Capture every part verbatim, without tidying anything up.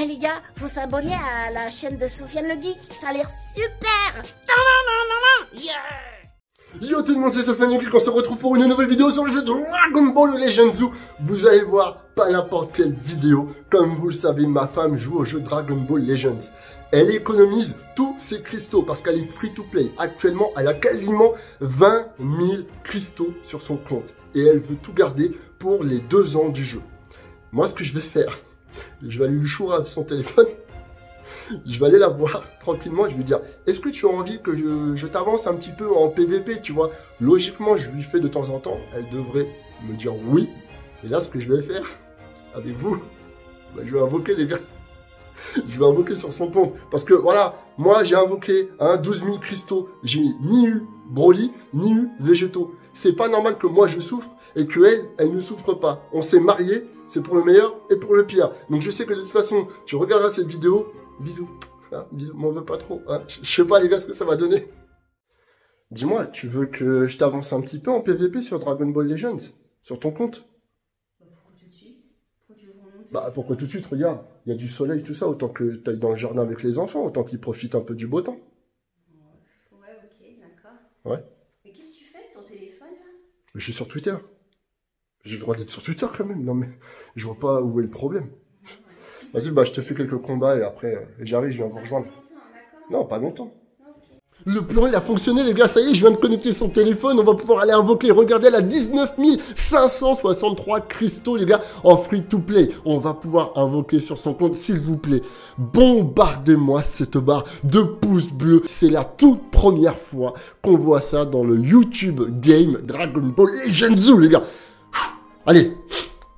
Eh hey, les gars, faut s'abonner à la chaîne de Sofiane Le Geek, ça a l'air super. Yeah. Yo tout le monde, c'est Sofiane Le Geek, on se retrouve pour une nouvelle vidéo sur le jeu Dragon Ball Legends. Vous allez voir, pas n'importe quelle vidéo, comme vous le savez, ma femme joue au jeu Dragon Ball Legends. Elle économise tous ses cristaux parce qu'elle est free to play. Actuellement, elle a quasiment vingt mille cristaux sur son compte. Et elle veut tout garder pour les deux ans du jeu. Moi, ce que je vais faire, je vais aller lui chourer son téléphone. Je vais aller la voir tranquillement. Je vais lui dire, est-ce que tu as envie que je, je t'avance un petit peu en P V P, tu vois? Logiquement, je lui fais de temps en temps. Elle devrait me dire oui. Et là, ce que je vais faire avec vous, bah, je vais invoquer les gars. Je vais invoquer sur son compte. Parce que voilà, moi j'ai invoqué hein, douze mille cristaux. J'ai ni eu Broly, ni eu Vegito. C'est pas normal que moi je souffre et que elle, elle ne souffre pas. On s'est mariés, c'est pour le meilleur et pour le pire. Donc je sais que de toute façon, tu regarderas cette vidéo. Bisous. Hein, bisous, m'en veux pas trop. Hein. Je sais pas les gars ce que ça va donner. Dis-moi, tu veux que je t'avance un petit peu en P V P sur Dragon Ball Legends? Sur ton compte? Bah pourquoi tout de suite, regarde, il y a du soleil, tout ça, autant que tu ailles dans le jardin avec les enfants, autant qu'ils profitent un peu du beau temps. Ouais, ok, d'accord. Ouais. Mais qu'est-ce que tu fais avec ton téléphone là? Mais je suis sur Twitter. J'ai le droit d'être sur Twitter quand même, non mais je vois pas où est le problème. Ouais. Vas-y, bah je te fais quelques combats et après j'arrive, je viens vous rejoindre. Non, pas longtemps. Le plan il a fonctionné les gars, ça y est, je viens de connecter son téléphone, on va pouvoir aller invoquer. Regardez, elle a dix-neuf mille cinq cent soixante-trois cristaux les gars, en free to play. On va pouvoir invoquer sur son compte, s'il vous plaît. Bombardez-moi cette barre de pouces bleus. C'est la toute première fois qu'on voit ça dans le YouTube game Dragon Ball Legends les gars. Allez,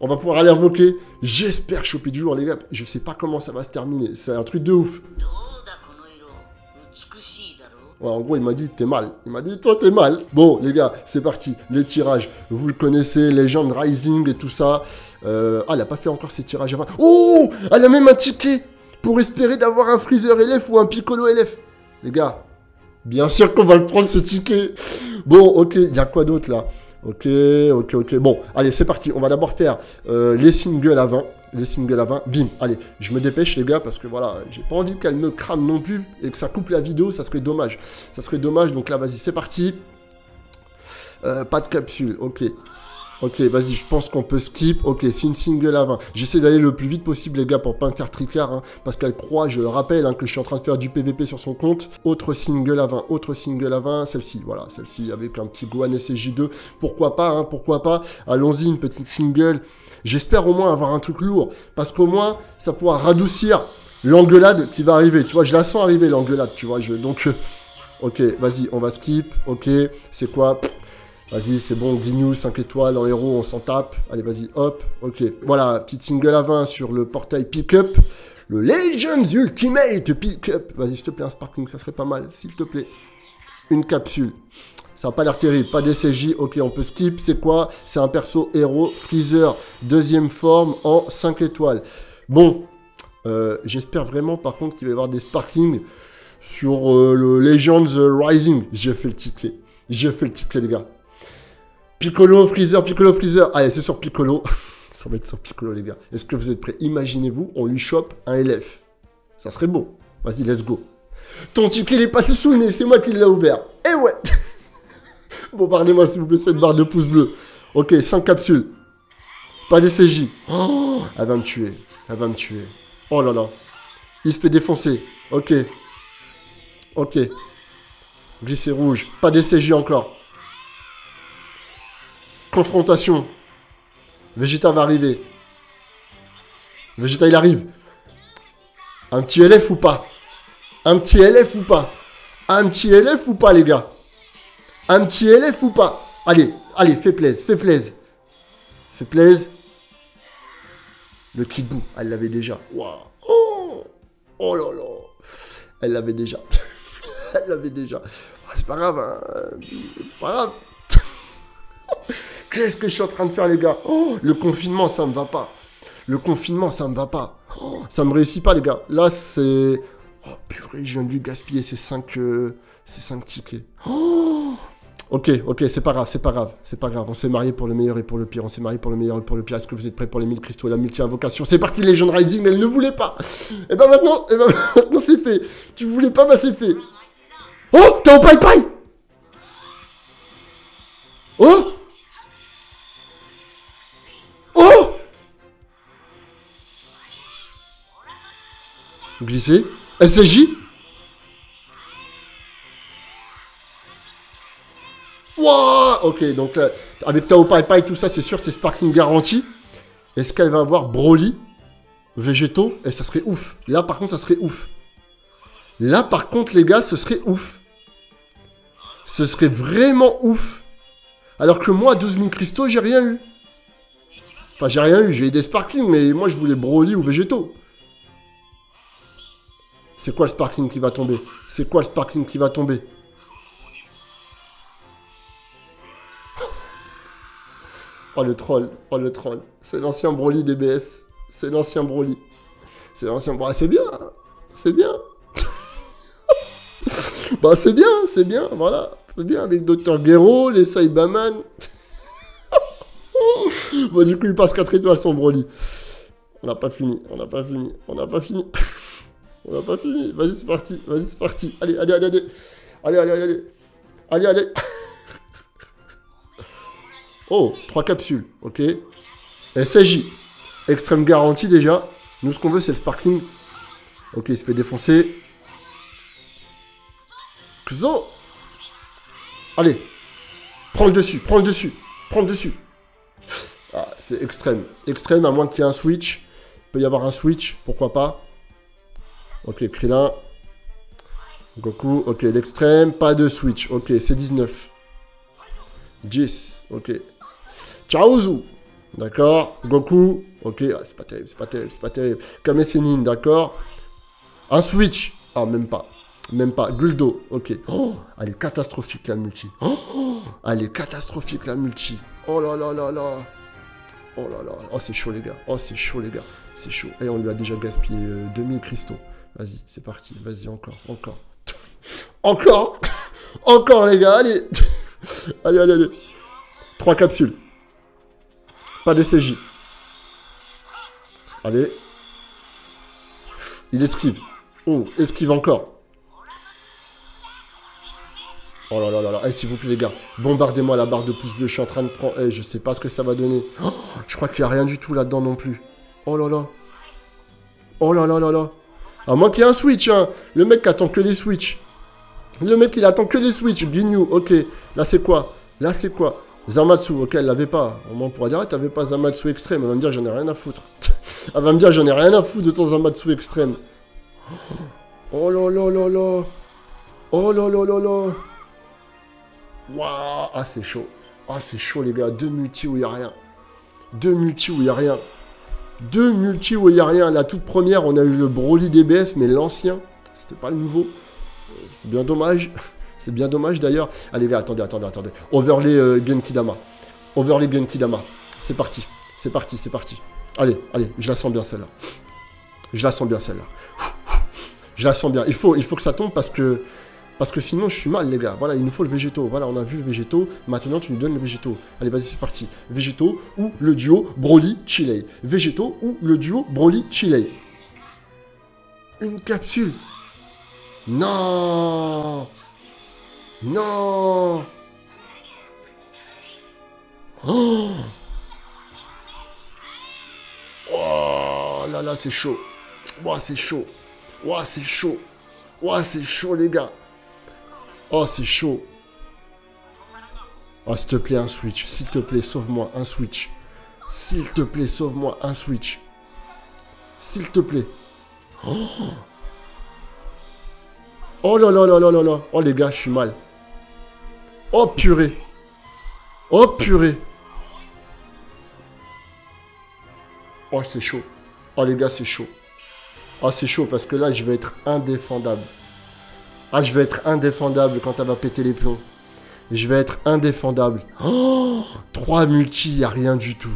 on va pouvoir aller invoquer. J'espère choper du jour les gars, je sais pas comment ça va se terminer, c'est un truc de ouf. Ouais, en gros, il m'a dit, t'es mal. Il m'a dit, toi, t'es mal. Bon, les gars, c'est parti. Les tirages, vous le connaissez, Legend Rising et tout ça. Euh, ah, elle a pas fait encore ses tirages avant. Oh, elle a même un ticket pour espérer d'avoir un Freezer L F ou un Piccolo L F. Les gars, bien sûr qu'on va le prendre, ce ticket. Bon, ok, il y a quoi d'autre, là? Ok, ok, ok. Bon, allez, c'est parti. On va d'abord faire euh, les singles avant. Les singles à vingt, bim, allez, je me dépêche les gars parce que voilà, j'ai pas envie qu'elle me crame non plus et que ça coupe la vidéo, ça serait dommage, ça serait dommage, donc là vas-y c'est parti, euh, pas de capsule, ok, ok, vas-y je pense qu'on peut skip, ok, c'est une single à vingt, j'essaie d'aller le plus vite possible les gars pour pas me faire tricard, hein, parce qu'elle croit, je le rappelle, hein, que je suis en train de faire du P V P sur son compte. Autre single à vingt, autre single à vingt, celle-ci, voilà, celle-ci avec un petit Gohan S C J deux, pourquoi pas, hein, pourquoi pas, allons-y une petite single. J'espère au moins avoir un truc lourd, parce qu'au moins, ça pourra radoucir l'engueulade qui va arriver. Tu vois, je la sens arriver, l'engueulade, tu vois. Je, donc, euh, ok, vas-y, on va skip. Ok, c'est quoi? Vas-y, c'est bon, Ginyu, cinq étoiles, en héros, on s'en tape. Allez, vas-y, hop, ok. Voilà, petite single à vingt sur le portail Pick-up. Le Legends Ultimate Pick-up. Vas-y, s'il te plaît, un Sparking, ça serait pas mal, s'il te plaît. Une capsule. Ça n'a pas l'air terrible, pas d'S C J, ok, on peut skip, c'est quoi? C'est un perso héros, Freezer, deuxième forme en cinq étoiles. Bon, euh, j'espère vraiment par contre qu'il va y avoir des sparkings sur euh, le Legends Rising. J'ai fait le ticket, j'ai fait le ticket les gars. Piccolo, Freezer, Piccolo, Freezer, allez c'est sur Piccolo, ça va être sur Piccolo les gars. Est-ce que vous êtes prêts? Imaginez-vous, on lui chope un L F, ça serait beau, vas-y let's go. Ton ticket il est passé sous le nez, c'est moi qui l'ai ouvert, et ouais. Bombardez-moi s'il vous plaît cette barre de pouce bleu. Ok, cinq capsules. Pas d'S C J. Oh, elle va me tuer. Elle va me tuer. Oh là là. Il se fait défoncer. Ok. Ok. Glissé rouge. Pas d'S C J encore. Confrontation. Vegeta va arriver. Vegeta il arrive. Un petit L F ou pas? Un petit L F ou pas? Un petit L F ou pas les gars? Un petit L F ou pas? Allez, allez, fais plaise, fais plaise. Fais plaise. Le Kid Buu, elle l'avait déjà. Waouh. Oh, oh là là. Elle l'avait déjà. Elle l'avait déjà. Oh, c'est pas grave, hein. C'est pas grave. Qu'est-ce que je suis en train de faire, les gars? Oh, le confinement, ça me va pas. Le confinement, ça me va pas. Oh, ça me réussit pas, les gars. Là, c'est... Oh, purée, je viens de lui gaspiller ces cinq, euh... ces cinq tickets. Oh, Ok, ok, c'est pas grave, c'est pas grave, c'est pas grave. On s'est marié pour le meilleur et pour le pire, on s'est marié pour le meilleur et pour le pire. Est-ce que vous êtes prêts pour les mille cristaux et la multi-invocation? C'est parti, les jeunes Rising, mais elle ne voulait pas. Et ben maintenant, et ben maintenant c'est fait. Tu voulais pas, bah c'est fait. Oh, Tao Pai Pai. Oh. Oh. Glisser. S C J. Wouah. Ok, donc là, avec Tao Pai Pai, tout ça, c'est sûr, c'est Sparking garanti. Est-ce qu'elle va avoir Broly, Vegito? Et ça serait ouf. Là, par contre, ça serait ouf. Là, par contre, les gars, ce serait ouf. Ce serait vraiment ouf. Alors que moi, à douze mille cristaux, j'ai rien eu. Enfin, j'ai rien eu, j'ai eu des Sparking, mais moi, je voulais Broly ou Vegito. C'est quoi le Sparking qui va tomber? C'est quoi le Sparking qui va tomber? Oh le troll, oh le troll. C'est l'ancien Broly D B S. C'est l'ancien Broly. C'est l'ancien Broly. C'est bien, c'est bien. Bah c'est bien, c'est bien, voilà. C'est bien avec Docteur Guero, les Saiyaman. Bon du coup il passe quatre étoiles son Broly. On n'a pas fini, on n'a pas fini, on n'a pas fini. On n'a pas fini, vas-y c'est parti, vas-y c'est parti. Allez, allez, allez, allez. Allez, allez, allez. Allez, allez. Oh, trois capsules, ok. S A J, extrême garantie déjà. Nous, ce qu'on veut, c'est le Sparking. Ok, il se fait défoncer. Xo. Allez, prends le dessus, prends le dessus, prends le dessus. Ah, c'est extrême, extrême, à moins qu'il y ait un switch. Il peut y avoir un switch, pourquoi pas. Ok, Krillin. Goku, ok, l'extrême, pas de switch. Ok, c'est dix-neuf. dix, ok. Ciao Zou. D'accord. Goku. Ok. Ah, c'est pas terrible, c'est pas terrible, c'est pas terrible. Kamesenin, d'accord. Un switch. Ah, même pas. Même pas. Guldo. Ok. Oh, elle est catastrophique la multi. Oh, elle est catastrophique la multi. Oh là là là là. Oh là là. Oh, c'est chaud les gars. Oh, c'est chaud les gars. C'est chaud. Et on lui a déjà gaspillé euh, deux mille cristaux. Vas-y, c'est parti. Vas-y, encore. Encore. Encore. Encore les gars. Allez. Allez, allez, allez. Trois capsules. Pas de C J. Allez. Il esquive. Oh, esquive encore. Oh là là là là. Eh, s'il vous plaît, les gars. Bombardez-moi la barre de pouce bleu. Je suis en train de prendre... Eh, je sais pas ce que ça va donner. Oh, je crois qu'il n'y a rien du tout là-dedans non plus. Oh là là. Oh là là là là. À moins qu'il y ait un switch, hein. Le mec attend que les switches. Le mec, il attend que les switches. Ginyu, ok. Là, c'est quoi? Là, c'est quoi? Zamasu, ok, elle l'avait pas. Au moins, on pourra dire, ah, t'avais pas Zamasu extrême. Elle va me dire, j'en ai rien à foutre. Elle va me dire, j'en ai rien à foutre de ton Zamasu extrême. Oh là là là là. Oh là là là là. Waouh. Ah, c'est chaud. Ah, c'est chaud, les gars. Deux multi où il n'y a rien. Deux multi où il n'y a rien. Deux multi où il n'y a rien. La toute première, on a eu le Broly D B S, mais l'ancien. C'était pas le nouveau. C'est bien dommage. C'est bien dommage d'ailleurs. Allez, les gars, attendez, attendez, attendez. Overlay euh, Genkidama. Overlay Genkidama. C'est parti. C'est parti, c'est parti. Allez, allez, je la sens bien celle-là. Je la sens bien celle-là. Je la sens bien. Il faut, il faut que ça tombe parce que, parce que sinon je suis mal, les gars. Voilà, il nous faut le Végéto. Voilà, on a vu le Végéto. Maintenant, tu nous donnes le Végéto. Allez, vas-y, c'est parti. Végéto ou le duo Broly-Chili. Végéto ou le duo Broly-Chili. Une capsule. Non, non. Oh, oh là là, c'est chaud. Ouah, c'est chaud. Ouah, c'est chaud. Ouah, c'est chaud, les gars. Oh, c'est chaud. Oh, s'il te plaît, un switch. S'il te plaît, sauve-moi un switch. S'il te plaît, sauve-moi un switch. S'il te plaît. Oh. Oh là là là là là là. Oh les gars, je suis mal. Oh purée. Oh purée. Oh c'est chaud. Oh les gars, c'est chaud. Oh c'est chaud parce que là, je vais être indéfendable. Ah, je vais être indéfendable quand elle va péter les plombs. Je vais être indéfendable. Oh, trois multi, il n'y a rien du tout.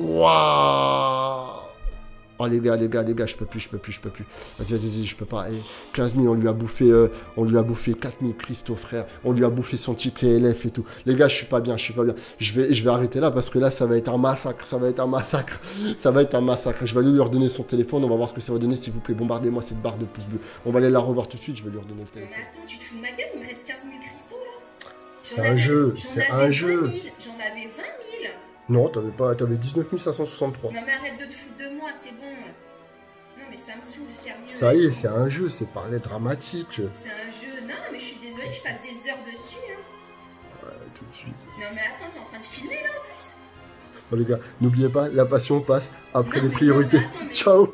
Waouh. Oh les gars, les gars, les gars, je peux plus, je peux plus, je peux plus. Vas-y, vas-y, vas-y, je peux pas. Et quinze mille, on lui a bouffé, euh, on lui a bouffé quatre mille cristaux, frère. On lui a bouffé son ticket L F et tout. Les gars, je suis pas bien, je suis pas bien. Je vais, je vais arrêter là parce que là, ça va être un massacre, ça va être un massacre, ça va être un massacre. Je vais aller lui redonner son téléphone, on va voir ce que ça va donner. S'il vous plaît, bombardez-moi cette barre de pouce bleu. On va aller la revoir tout de suite, je vais lui redonner le téléphone. Mais attends, tu te fous de ma gueule, il me reste quinze mille cristaux là. C'est un jeu, c'est un jeu. J'en avais vingt mille. Non, t'avais pas, t'avais dix-neuf mille cinq cent soixante-trois. Non mais arrête de te foutre de moi, c'est bon. Non mais ça me saoule, sérieux. Ça y est, c'est un jeu, c'est parler dramatique. C'est un jeu, non mais je suis désolée, je passe des heures dessus. Hein. Ouais, tout de suite. Non mais attends, t'es en train de filmer là en plus. Bon les gars, n'oubliez pas, la passion passe après non, les priorités. Non, attends, mais... Ciao.